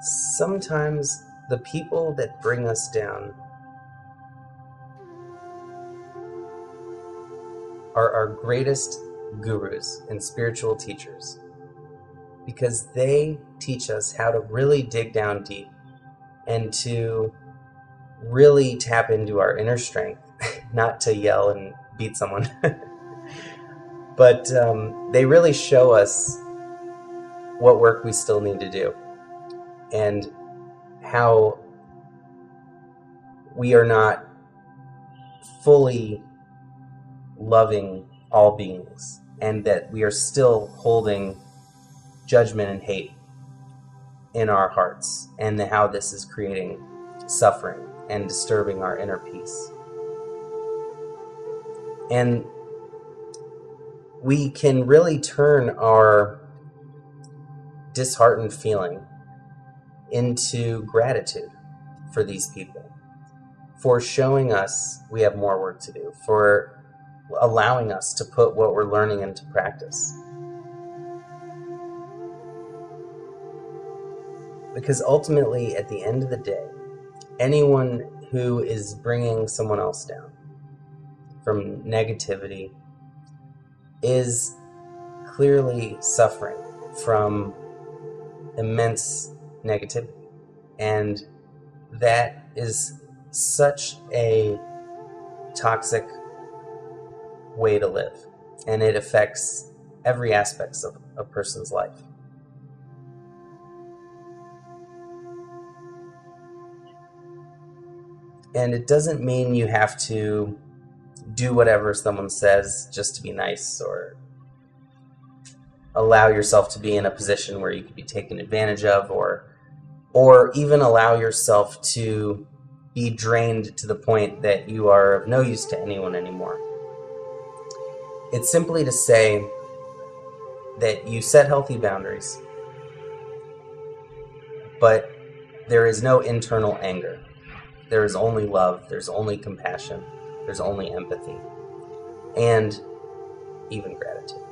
sometimes the people that bring us down are our greatest gurus and spiritual teachers, because they teach us how to really dig down deep and to really tap into our inner strength, not to yell and beat someone. But they really show us what work we still need to do and how we are not fully loving all beings, and that we are still holding judgment and hate in our hearts, and how this is creating suffering and disturbing our inner peace. And we can really turn our disheartened feeling into gratitude for these people, for showing us we have more work to do, for allowing us to put what we're learning into practice. Because ultimately, at the end of the day, anyone who is bringing someone else down from negativity is clearly suffering from immense negativity. And that is such a toxic way to live, and it affects every aspect of a person's life. And it doesn't mean you have to do whatever someone says just to be nice, or allow yourself to be in a position where you could be taken advantage of, or even allow yourself to be drained to the point that you are of no use to anyone anymore. It's simply to say that you set healthy boundaries, but there is no internal anger. There is only love, there's only compassion, there's only empathy, and even gratitude.